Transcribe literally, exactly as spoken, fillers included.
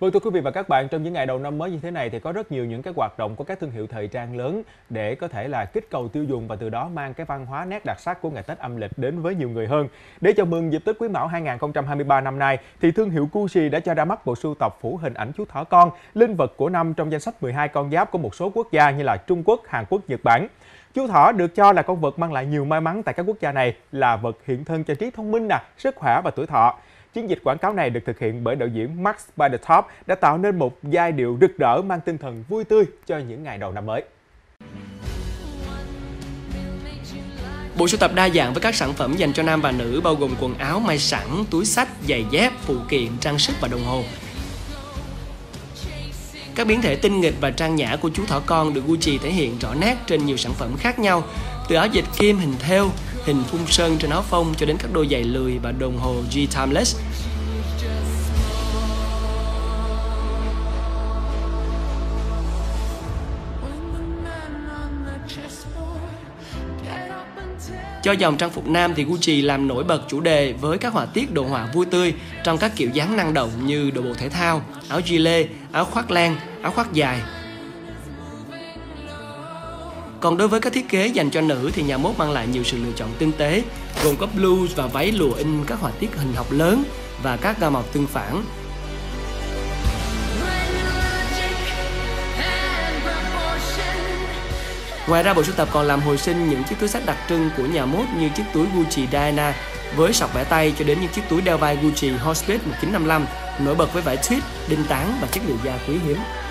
Vâng, thưa quý vị và các bạn, trong những ngày đầu năm mới như thế này thì có rất nhiều những cái hoạt động của các thương hiệu thời trang lớn để có thể là kích cầu tiêu dùng và từ đó mang cái văn hóa nét đặc sắc của ngày Tết âm lịch đến với nhiều người hơn. Để chào mừng dịp Tết Quý Mão hai không hai ba năm nay thì thương hiệu Gucci đã cho ra mắt bộ sưu tập phủ hình ảnh chú thỏ con, linh vật của năm trong danh sách mười hai con giáp của một số quốc gia như là Trung Quốc, Hàn Quốc, Nhật Bản. Chú thỏ được cho là con vật mang lại nhiều may mắn tại các quốc gia này, là vật hiện thân cho trí thông minh, nè, sức khỏe và tuổi thọ. Chiến dịch quảng cáo này được thực hiện bởi đạo diễn Max By The Top đã tạo nên một giai điệu rực rỡ mang tinh thần vui tươi cho những ngày đầu năm mới. Bộ sưu tập đa dạng với các sản phẩm dành cho nam và nữ bao gồm quần áo may sẵn, túi xách, giày dép, phụ kiện, trang sức và đồng hồ. Các biến thể tinh nghịch và trang nhã của chú thỏ con được Gucci thể hiện rõ nét trên nhiều sản phẩm khác nhau, từ áo dệt kim, hình thêu, hình phun sơn trên áo phông cho đến các đôi giày lười và đồng hồ G-Timeless. Cho dòng trang phục nam thì Gucci làm nổi bật chủ đề với các họa tiết đồ họa vui tươi trong các kiểu dáng năng động như đồ bộ thể thao, áo gilet, áo khoác len, áo khoác dài. Còn đối với các thiết kế dành cho nữ thì nhà mốt mang lại nhiều sự lựa chọn tinh tế, gồm có blues và váy lụa in các họa tiết hình học lớn và các gam màu tương phản. Ngoài ra, bộ sưu tập còn làm hồi sinh những chiếc túi xách đặc trưng của nhà mốt như chiếc túi Gucci Diana với sọc bẻ tay cho đến những chiếc túi đeo vai Gucci Horsebit một chín năm lăm nổi bật với vải tweed, đinh tán và chất liệu da quý hiếm.